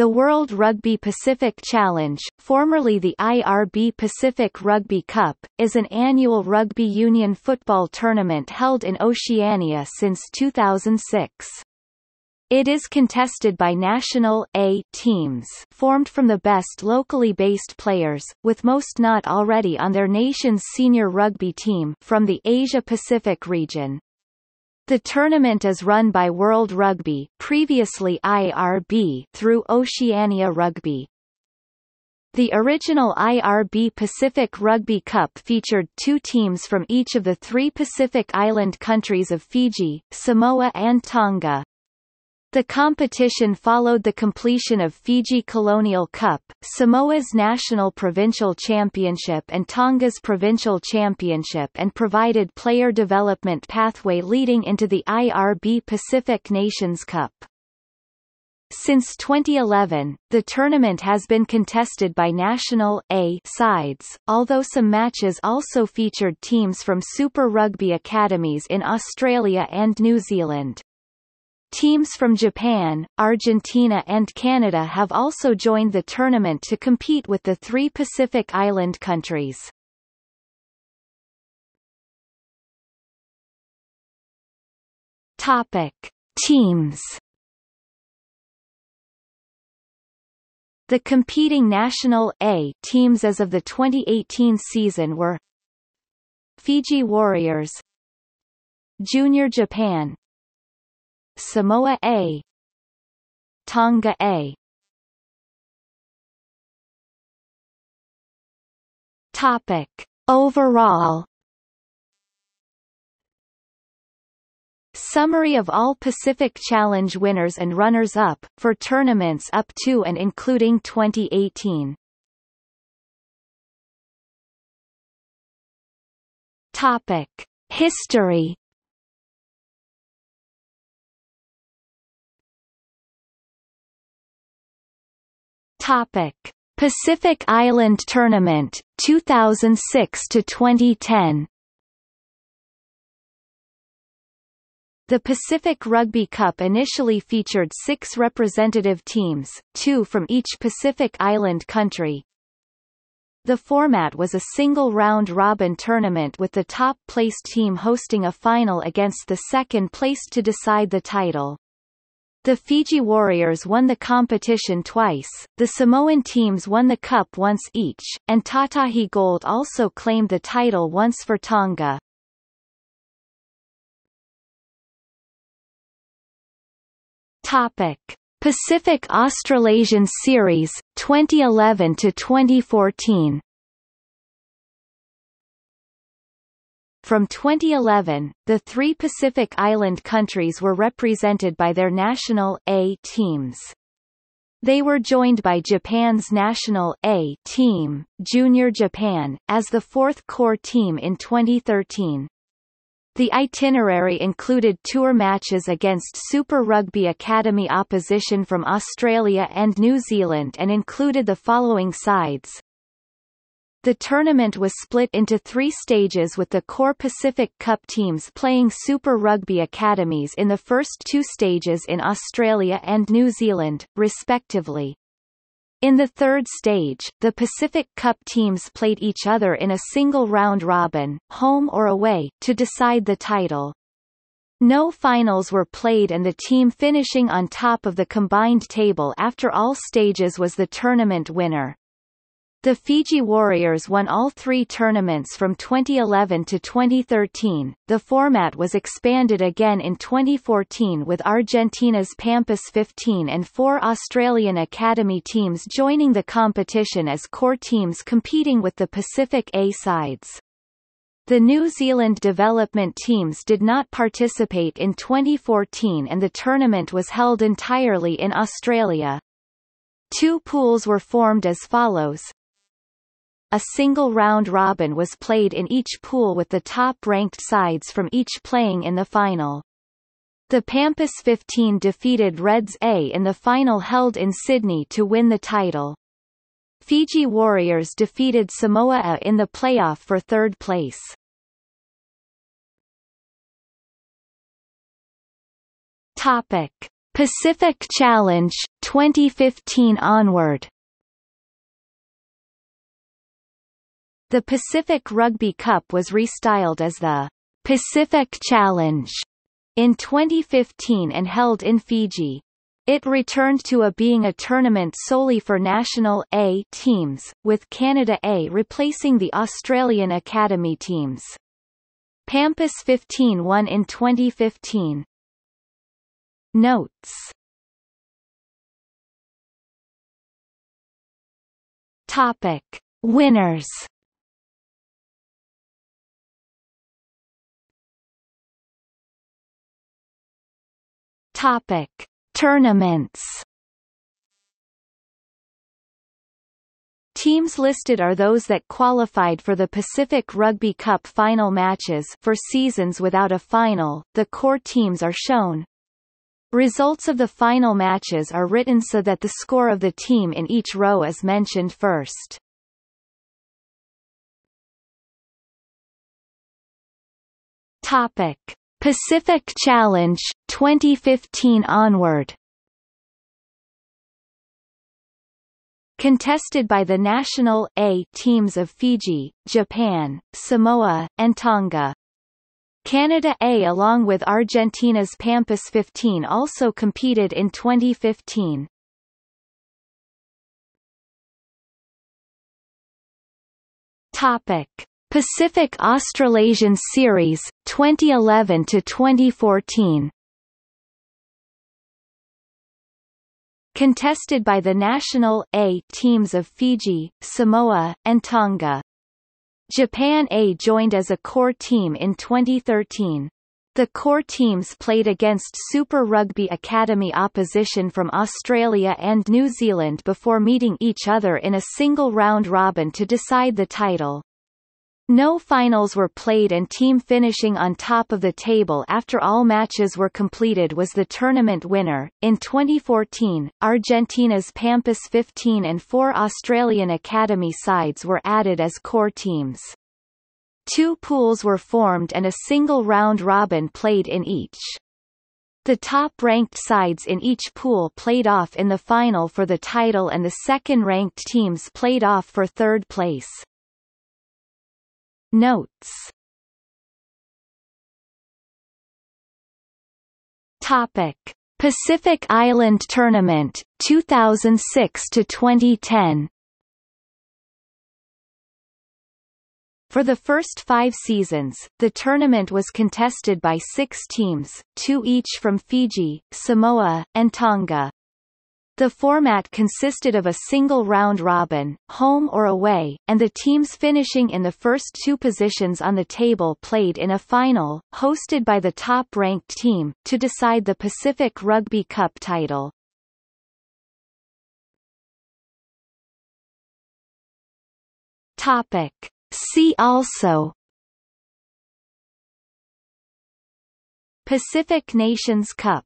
The World Rugby Pacific Challenge, formerly the IRB Pacific Rugby Cup, is an annual rugby union football tournament held in Oceania since 2006. It is contested by National A teams formed from the best locally based players, with most not already on their nation's senior rugby team from the Asia-Pacific region. The tournament is run by World Rugby, previously IRB, through Oceania Rugby. The original IRB Pacific Rugby Cup featured two teams from each of the three Pacific Island countries of Fiji, Samoa and Tonga. The competition followed the completion of Fiji Colonial Cup, Samoa's National Provincial Championship and Tonga's Provincial Championship, and provided player development pathway leading into the IRB Pacific Nations Cup. Since 2011, the tournament has been contested by National A sides, although some matches also featured teams from Super Rugby Academies in Australia and New Zealand. Teams from Japan, Argentina and Canada have also joined the tournament to compete with the three Pacific Island countries. Topic: Teams. The competing National A teams as of the 2018 season were Fiji Warriors, Junior Japan, Samoa A, Tonga A. Topic: Overall. Summary of all Pacific Challenge winners and runners-up, for tournaments up to and including 2018. Topic: History. Topic: Pacific Island Tournament 2006 to 2010. The Pacific Rugby Cup initially featured 6 representative teams, 2 from each Pacific Island country. The format was a single round-robin tournament with the top-placed team hosting a final against the second-placed to decide the title. The Fiji Warriors won the competition twice, the Samoan teams won the cup once each, and Tautahi Gold also claimed the title once for Tonga. Topic: Pacific Australasian Series 2011 to 2014. From 2011, the three Pacific Island countries were represented by their National A teams. They were joined by Japan's National A team, Junior Japan, as the fourth core team in 2013. The itinerary included tour matches against Super Rugby Academy opposition from Australia and New Zealand and included the following sides. The tournament was split into 3 stages, with the core Pacific Cup teams playing Super Rugby Academies in the first 2 stages in Australia and New Zealand, respectively. In the third stage, the Pacific Cup teams played each other in a single round-robin, home or away, to decide the title. No finals were played, and the team finishing on top of the combined table after all stages was the tournament winner. The Fiji Warriors won all 3 tournaments from 2011 to 2013. The format was expanded again in 2014 with Argentina's Pampas 15 and 4 Australian Academy teams joining the competition as core teams competing with the Pacific A sides. The New Zealand development teams did not participate in 2014 and the tournament was held entirely in Australia. 2 pools were formed as follows. A single round-robin was played in each pool with the top-ranked sides from each playing in the final. The Pampas 15 defeated Reds A in the final held in Sydney to win the title. Fiji Warriors defeated Samoa A in the playoff for 3rd place. Pacific Challenge, 2015 onward. The Pacific Rugby Cup was restyled as the Pacific Challenge in 2015 and held in Fiji. It returned to being a tournament solely for National A teams, with Canada A replacing the Australian Academy teams. Pampas 15 won in 2015. Notes. Topic: Winners. Topic: Tournaments. Teams listed are those that qualified for the Pacific Rugby Cup final matches for seasons without a final. The core teams are shown. Results of the final matches are written so that the score of the team in each row is mentioned first. Topic: Pacific Challenge, 2015 onward. Contested by the National A teams of Fiji, Japan, Samoa, and Tonga. Canada A along with Argentina's Pampas 15 also competed in 2015. Topic: Pacific Australasian Series, 2011 to 2014. Contested by the National A teams of Fiji, Samoa, and Tonga. Japan A joined as a core team in 2013. The core teams played against Super Rugby Academy opposition from Australia and New Zealand before meeting each other in a single round robin to decide the title. No finals were played, and team finishing on top of the table after all matches were completed was the tournament winner. In 2014, Argentina's Pampas 15 and 4 Australian Academy sides were added as core teams. Two pools were formed and a single round robin played in each. The top-ranked sides in each pool played off in the final for the title, and the second-ranked teams played off for third place. Notes. Topic: Pacific Island Tournament, 2006 to 2010. For the first 5 seasons, the tournament was contested by 6 teams, 2 each from Fiji, Samoa, and Tonga. The format consisted of a single round-robin, home or away, and the teams finishing in the first 2 positions on the table played in a final, hosted by the top-ranked team, to decide the Pacific Rugby Cup title. Topic: See also. Pacific Nations Cup.